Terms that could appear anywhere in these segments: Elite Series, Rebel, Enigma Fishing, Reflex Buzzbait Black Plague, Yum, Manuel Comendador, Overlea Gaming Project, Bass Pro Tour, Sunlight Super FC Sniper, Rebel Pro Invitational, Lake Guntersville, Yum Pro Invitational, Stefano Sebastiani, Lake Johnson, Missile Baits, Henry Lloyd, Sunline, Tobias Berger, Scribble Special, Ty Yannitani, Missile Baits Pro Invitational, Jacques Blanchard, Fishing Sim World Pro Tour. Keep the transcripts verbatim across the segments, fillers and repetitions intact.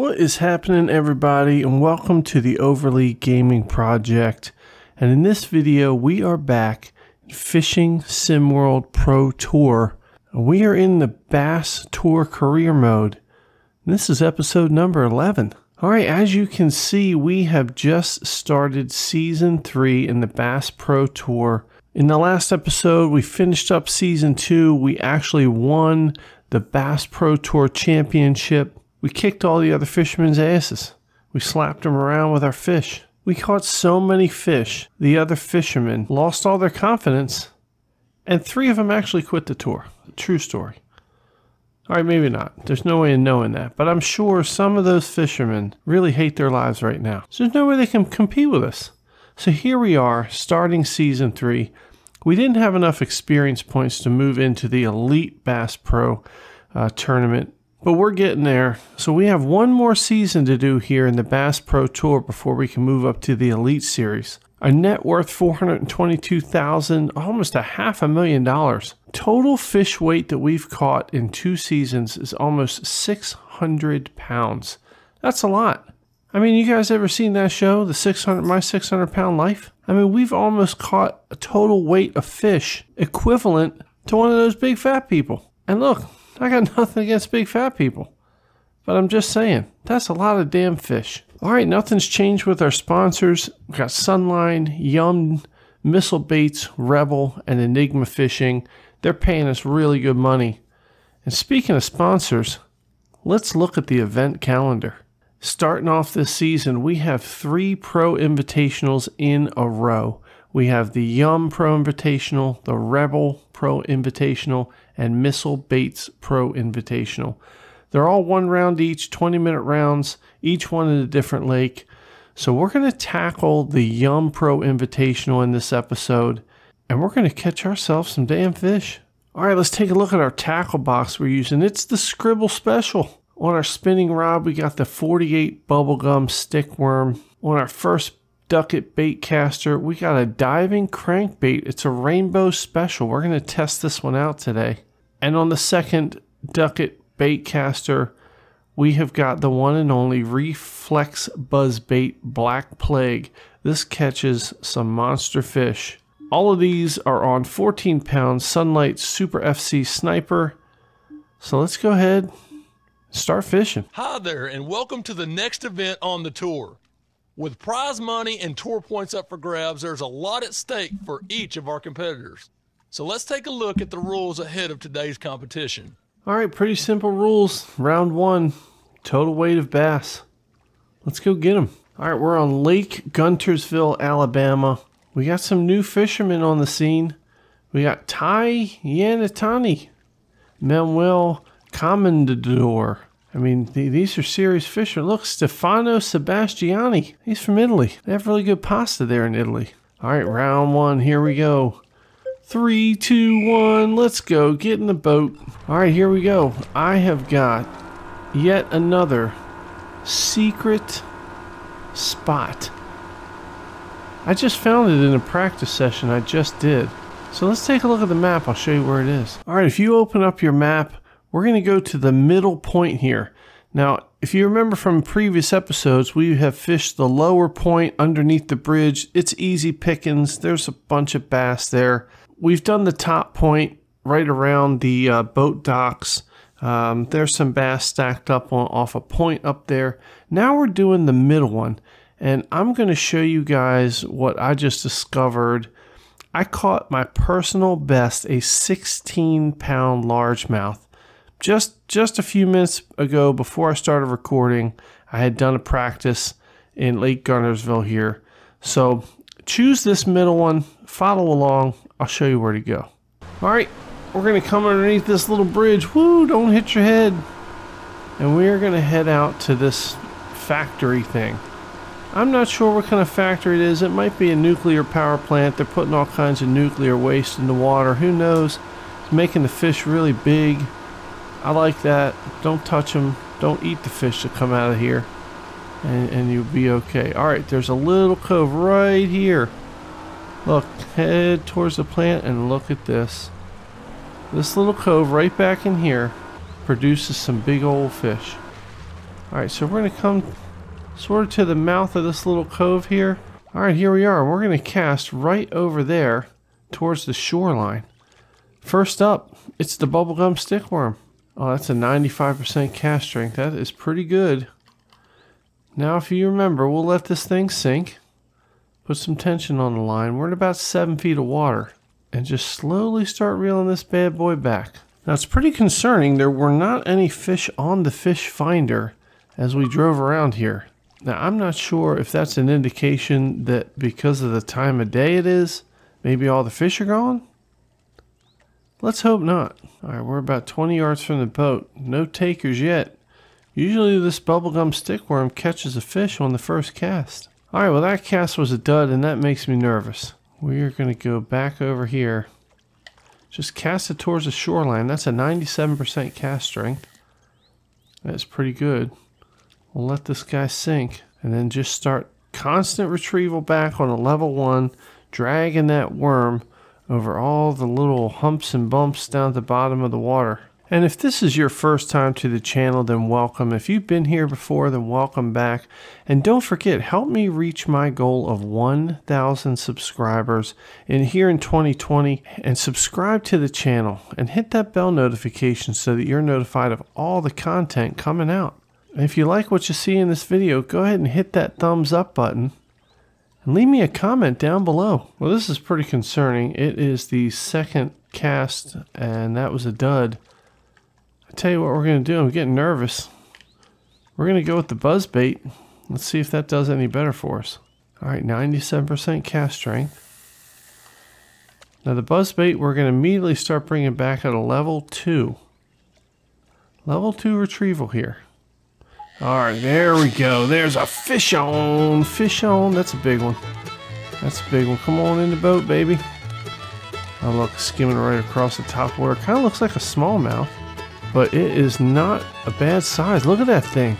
What is happening, everybody, and welcome to the Overlea Gaming Project. And in this video we are back in Fishing Sim World Pro Tour. We are in the Bass Tour Career Mode. This is episode number eleven. Alright, as you can see, we have just started Season three in the Bass Pro Tour. In the last episode, we finished up Season two. We actually won the Bass Pro Tour Championship. We kicked all the other fishermen's asses. We slapped them around with our fish. We caught so many fish, the other fishermen lost all their confidence. And three of them actually quit the tour. True story. All right, maybe not. There's no way of knowing that. But I'm sure some of those fishermen really hate their lives right now. So there's no way they can compete with us. So here we are, starting season three. We didn't have enough experience points to move into the Elite Bass Pro uh, tournament, but we're getting there. So we have one more season to do here in the Bass Pro Tour before we can move up to the Elite Series. Our net worth four hundred twenty-two thousand dollars, almost a half a million dollars. Total fish weight that we've caught in two seasons is almost six hundred pounds. That's a lot. I mean, you guys ever seen that show, the six hundred, My six hundred pound Life? I mean, we've almost caught a total weight of fish equivalent to one of those big fat people. And look, I got nothing against big fat people, but I'm just saying, that's a lot of damn fish. All right, nothing's changed with our sponsors. We've got Sunline, Yum, Missile Baits, Rebel, and Enigma Fishing. They're paying us really good money. And speaking of sponsors, let's look at the event calendar. Starting off this season, we have three pro invitationals in a row. We have the Yum Pro Invitational, the Rebel Pro Invitational, and Missile Baits Pro Invitational. They're all one round each, twenty minute rounds, each one in a different lake. So we're going to tackle the Yum Pro Invitational in this episode, and we're going to catch ourselves some damn fish. All right, let's take a look at our tackle box we're using. It's the Scribble Special. On our spinning rod, we got the forty-eight bubblegum stickworm. On our first ducket bait caster, we got a diving crankbait. It's a rainbow special. We're going to test this one out today. And on the second ducket bait caster, we have got the one and only Reflex Buzzbait Black Plague. This catches some monster fish. All of these are on fourteen pound Sunlight Super F C Sniper. So let's go ahead. Start fishing. Hi there, and welcome to the next event on the tour. With prize money and tour points up for grabs, there's a lot at stake for each of our competitors. So let's take a look at the rules ahead of today's competition. All right, pretty simple rules. Round one, total weight of bass. Let's go get them. All right, we're on Lake Guntersville, Alabama. We got some new fishermen on the scene. We got Ty Yannitani, Manuel Comendador. I mean, th these are serious fisher. Look, Stefano Sebastiani. He's from Italy. They have really good pasta there in Italy. All right, round one. Here we go. Three, two, one. Let's go. Get in the boat. All right, here we go. I have got yet another secret spot. I just found it in a practice session. I just did. So let's take a look at the map. I'll show you where it is. All right, if you open up your map, we're going to go to the middle point here. Now, if you remember from previous episodes, we have fished the lower point underneath the bridge. It's easy pickings. There's a bunch of bass there. We've done the top point right around the uh, boat docks. Um, there's some bass stacked up on, off a point up there. Now we're doing the middle one, and I'm going to show you guys what I just discovered. I caught my personal best, a sixteen pound largemouth. Just just a few minutes ago, before I started recording, I had done a practice in Lake Guntersville here. So choose this middle one, follow along, I'll show you where to go. All right, we're gonna come underneath this little bridge. Woo, don't hit your head. And we're gonna head out to this factory thing. I'm not sure what kind of factory it is. It might be a nuclear power plant. They're putting all kinds of nuclear waste in the water. Who knows? It's making the fish really big. I like that. Don't touch them. Don't eat the fish that come out of here, and, and you'll be okay. All right, there's a little cove right here. Look, head towards the plant, and look at this. This little cove right back in here produces some big old fish. Alright, so we're going to come sort of to the mouth of this little cove here. Alright, here we are. We're going to cast right over there towards the shoreline. First up, it's the bubblegum stickworm. Oh, that's a ninety-five percent cast strength. That is pretty good. Now, if you remember, we'll let this thing sink. Put some tension on the line. We're at about seven feet of water. And just slowly start reeling this bad boy back. Now, it's pretty concerning. There were not any fish on the fish finder as we drove around here. Now, I'm not sure if that's an indication that because of the time of day it is, maybe all the fish are gone? Let's hope not. Alright, we're about twenty yards from the boat. No takers yet. Usually this bubblegum stickworm catches a fish on the first cast. Alright, well that cast was a dud and that makes me nervous. We are going to go back over here. Just cast it towards the shoreline. That's a ninety-seven percent cast strength. That's pretty good. We'll let this guy sink and then just start constant retrieval back on a level one, dragging that worm over all the little humps and bumps down at the bottom of the water. And if this is your first time to the channel, then welcome. If you've been here before, then welcome back. And don't forget, help me reach my goal of one thousand subscribers in here in twenty twenty, and subscribe to the channel and hit that bell notification so that you're notified of all the content coming out. If you like what you see in this video, go ahead and hit that thumbs up button and leave me a comment down below. Well, this is pretty concerning. It is the second cast and that was a dud. I tell you what we're going to do. I'm getting nervous. We're going to go with the buzzbait. Let's see if that does any better for us. Alright, ninety-seven percent cast strength. Now the buzzbait we're going to immediately start bringing back at a level two. Level two retrieval here. Alright, there we go. There's a fish on. Fish on. That's a big one. That's a big one. Come on in the boat, baby. Oh, look, skimming right across the top water. Kind of looks like a smallmouth, but it is not a bad size. Look at that thing.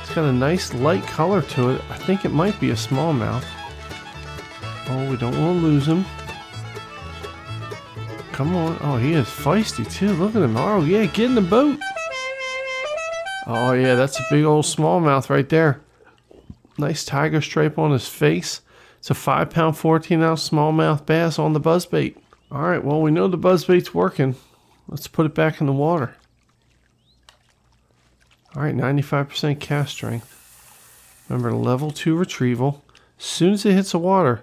It's got a nice light color to it. I think it might be a smallmouth. Oh, we don't want to lose him. Come on. Oh, he is feisty, too. Look at him. Oh, yeah, get in the boat. Oh yeah, that's a big old smallmouth right there. Nice tiger stripe on his face. It's a five pound fourteen ounce smallmouth bass on the buzzbait. Alright, well we know the buzzbait's working. Let's put it back in the water. Alright, ninety-five percent cast strength. Remember, level two retrieval. As soon as it hits the water,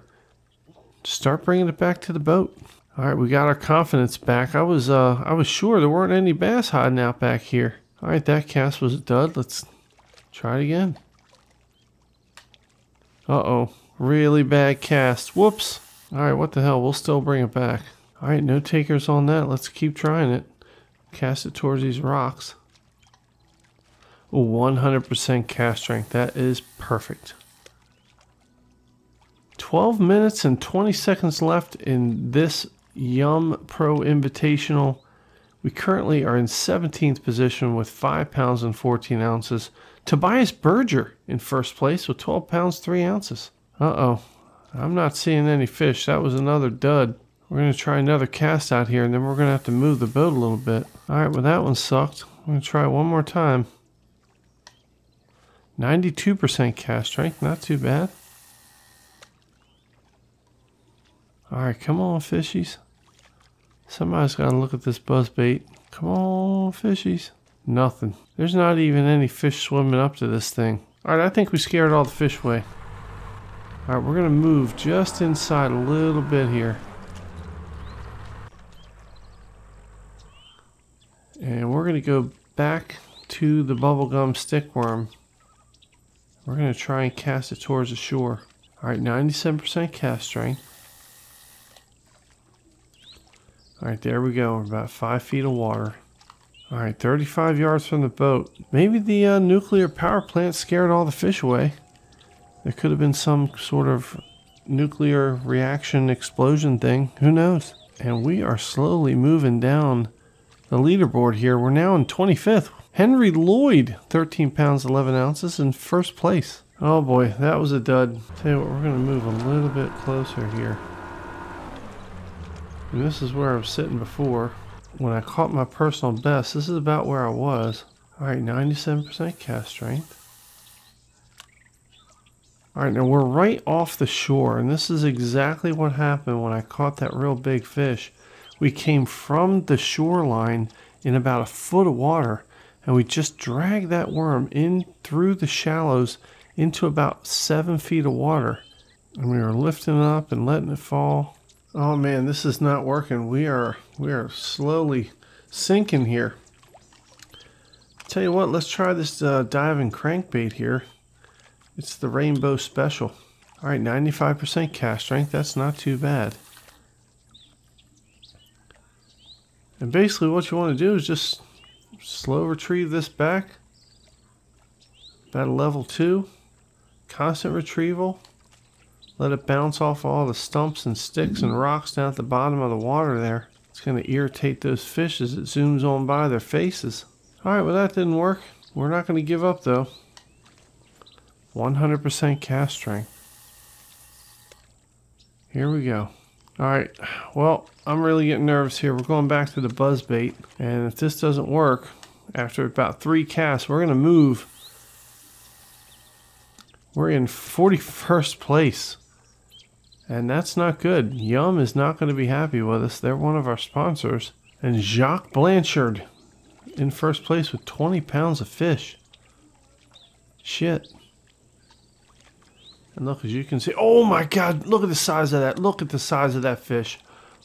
start bringing it back to the boat. Alright, we got our confidence back. I was, uh, I was sure there weren't any bass hiding out back here. Alright, that cast was a dud. Let's try it again. Uh-oh. Really bad cast. Whoops. Alright, what the hell? We'll still bring it back. Alright, no takers on that. Let's keep trying it. Cast it towards these rocks. Oh, one hundred percent cast strength. That is perfect. twelve minutes and twenty seconds left in this Yum Pro Invitational. We currently are in seventeenth position with five pounds and fourteen ounces. Tobias Berger in first place with twelve pounds, three ounces. Uh-oh. I'm not seeing any fish. That was another dud. We're going to try another cast out here, and then we're going to have to move the boat a little bit. All right, well, that one sucked. We're going to try it one more time. ninety-two percent cast strength. Not too bad. All right, come on, fishies. Somebody's got to look at this buzzbait. Come on, fishies. Nothing. There's not even any fish swimming up to this thing. All right, I think we scared all the fish away. All right, we're going to move just inside a little bit here. And we're going to go back to the bubblegum stickworm. We're going to try and cast it towards the shore. All right, ninety-seven percent cast strength. Alright, there we go. We're about five feet of water. Alright, thirty-five yards from the boat. Maybe the uh, nuclear power plant scared all the fish away. There could have been some sort of nuclear reaction explosion thing. Who knows? And we are slowly moving down the leaderboard here. We're now in twenty-fifth. Henry Lloyd, thirteen pounds, eleven ounces in first place. Oh boy, that was a dud. Tell you what, we're going to move a little bit closer here. And this is where I was sitting before. When I caught my personal best, this is about where I was. Alright, ninety-seven percent cast strength. Alright, now we're right off the shore, and this is exactly what happened when I caught that real big fish. We came from the shoreline in about a foot of water, and we just dragged that worm in through the shallows into about seven feet of water. And we were lifting it up and letting it fall. Oh man, this is not working. We are we are slowly sinking here. Tell you what, let's try this uh, diving crankbait here. It's the Rainbow Special. All right, ninety-five percent cast strength. That's not too bad. And basically what you want to do is just slow retrieve this back. About a level two. Constant retrieval. Let it bounce off all the stumps and sticks and rocks down at the bottom of the water there. It's going to irritate those fish as it zooms on by their faces. All right, well that didn't work. We're not going to give up though. one hundred percent cast strength. Here we go. Alright, well, I'm really getting nervous here. We're going back to the buzzbait. And if this doesn't work, after about three casts, we're going to move. We're in forty-first place. And that's not good. Yum is not going to be happy with us. They're one of our sponsors. And Jacques Blanchard in first place with twenty pounds of fish. Shit. And look, as you can see, oh my god, look at the size of that, look at the size of that fish.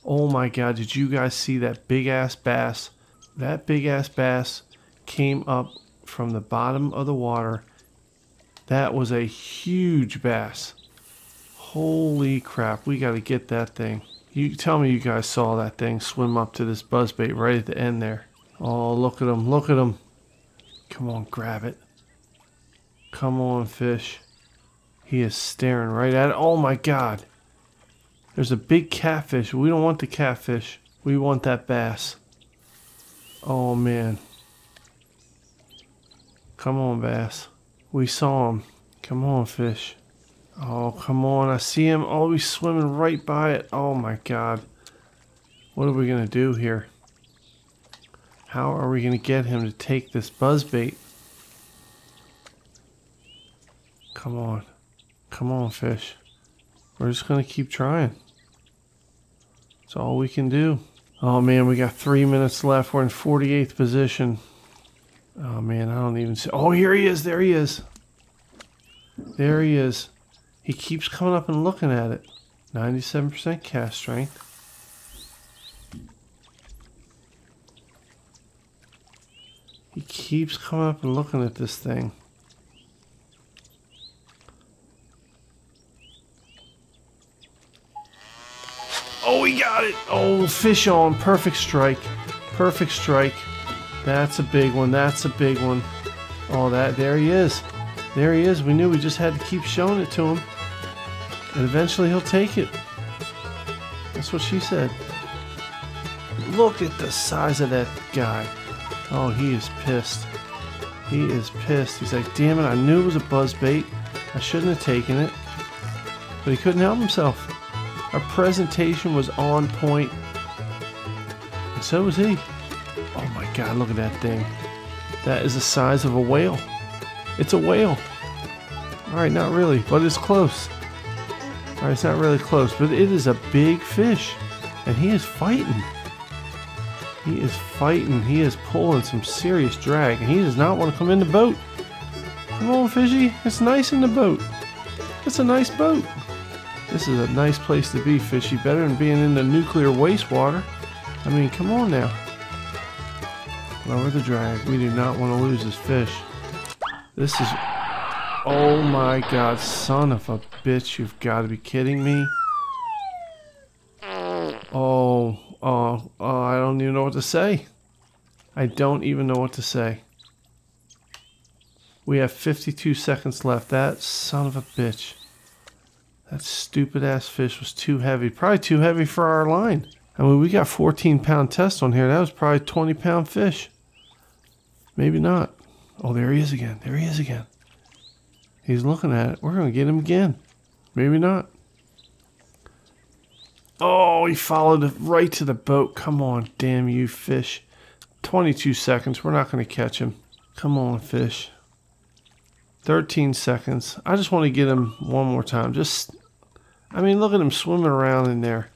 Oh my god, did you guys see that big ass bass? That big ass bass came up from the bottom of the water. That was a huge bass. Holy crap, we gotta get that thing. You tell me you guys saw that thing swim up to this buzzbait right at the end there. Oh, look at him, look at him. Come on, grab it. Come on, fish. He is staring right at it. Oh my god. There's a big catfish. We don't want the catfish. We want that bass. Oh man. Come on, bass. We saw him. Come on, fish. Oh, come on. I see him. Oh, he's swimming right by it. Oh my god. What are we going to do here? How are we going to get him to take this buzzbait? Come on. Come on, fish. We're just going to keep trying. That's all we can do. Oh, man, we got three minutes left. We're in forty-eighth position. Oh, man, I don't even see. Oh, here he is. There he is. There he is. He keeps coming up and looking at it. ninety-seven percent cast strength. He keeps coming up and looking at this thing. Oh, he got it. Oh, fish on. Perfect strike. Perfect strike. That's a big one. That's a big one. Oh, that. There he is. There he is. We knew we just had to keep showing it to him. And eventually he'll take it. That's what she said. Look at the size of that guy. Oh, he is pissed. He is pissed. He's like, damn it, I knew it was a buzzbait. I shouldn't have taken it. But he couldn't help himself. Our presentation was on point, and so was he. Oh my god, look at that thing. That is the size of a whale. It's a whale. Alright, not really, but it's close. Alright, it's not really close, but it is a big fish. And he is fighting. He is fighting. He is pulling some serious drag. And he does not want to come in the boat. Come on, fishy. It's nice in the boat. It's a nice boat. This is a nice place to be, fishy. Better than being in the nuclear wastewater. I mean, come on now. Lower the drag. We do not want to lose this fish. This is... Oh my god, son of a bitch. You've got to be kidding me. Oh, oh, oh, I don't even know what to say. I don't even know what to say. We have fifty-two seconds left. That son of a bitch. That stupid ass fish was too heavy. Probably too heavy for our line. I mean, we got fourteen pound test on here. That was probably twenty pound fish. Maybe not. Oh, there he is again. There he is again. He's looking at it. We're going to get him again. Maybe not. Oh, he followed it right to the boat. Come on, damn you, fish. twenty-two seconds. We're not going to catch him. Come on, fish. thirteen seconds. I just want to get him one more time. Just, I mean, look at him swimming around in there.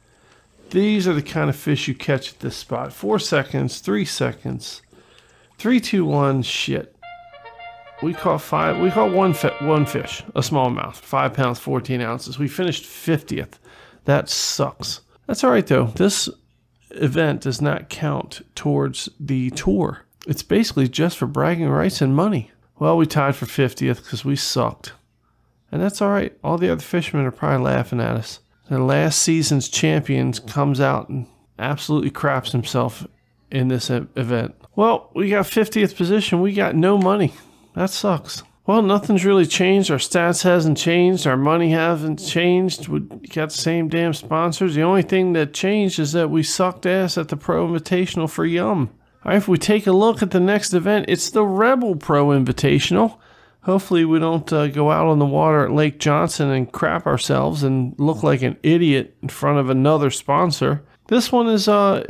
These are the kind of fish you catch at this spot. Four seconds, three seconds, three, two, one. Shit. We caught five. We caught one one fish, a smallmouth, five pounds, fourteen ounces. We finished fiftieth. That sucks. That's all right though. This event does not count towards the tour. It's basically just for bragging rights and money. Well, we tied for fiftieth because we sucked, and that's all right. All the other fishermen are probably laughing at us. The last season's champions comes out and absolutely craps himself in this event. Well, we got fiftieth position. We got no money. That sucks. Well, nothing's really changed. Our stats hasn't changed. Our money hasn't changed. We got the same damn sponsors. The only thing that changed is that we sucked ass at the Pro Invitational for Yum. All right, if we take a look at the next event, it's the Rebel Pro Invitational. Hopefully we don't uh, go out on the water at Lake Johnson and crap ourselves and look like an idiot in front of another sponsor. This one is uh,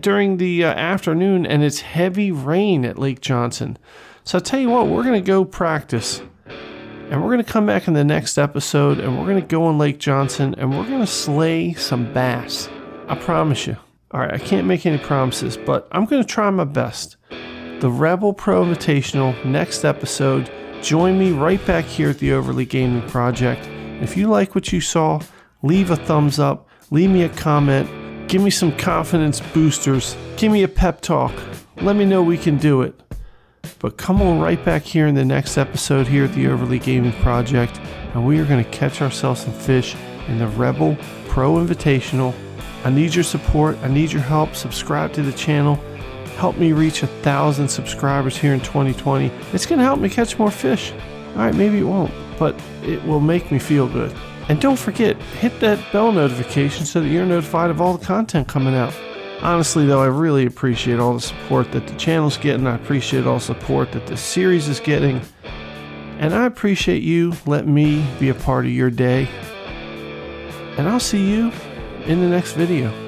during the uh, afternoon, and it's heavy rain at Lake Johnson. So I tell you what, we're going to go practice, and we're going to come back in the next episode, and we're going to go on Lake Johnson, and we're going to slay some bass. I promise you. All right, I can't make any promises, but I'm going to try my best. The Rebel Pro Invitational, next episode. Join me right back here at the Overlea Gaming Project. If you like what you saw, leave a thumbs up, leave me a comment, give me some confidence boosters, give me a pep talk. Let me know we can do it. But come on right back here in the next episode here at the Overlea Gaming Project, and we are going to catch ourselves some fish in the Rebel Pro Invitational. I need your support. I need your help. Subscribe to the channel. Help me reach a thousand subscribers here in twenty twenty. It's going to help me catch more fish. All right, maybe it won't, but it will make me feel good. And don't forget, hit that bell notification so that you're notified of all the content coming out. Honestly, though, I really appreciate all the support that the channel's getting. I appreciate all the support that the series is getting. And I appreciate you letting me be a part of your day. And I'll see you in the next video.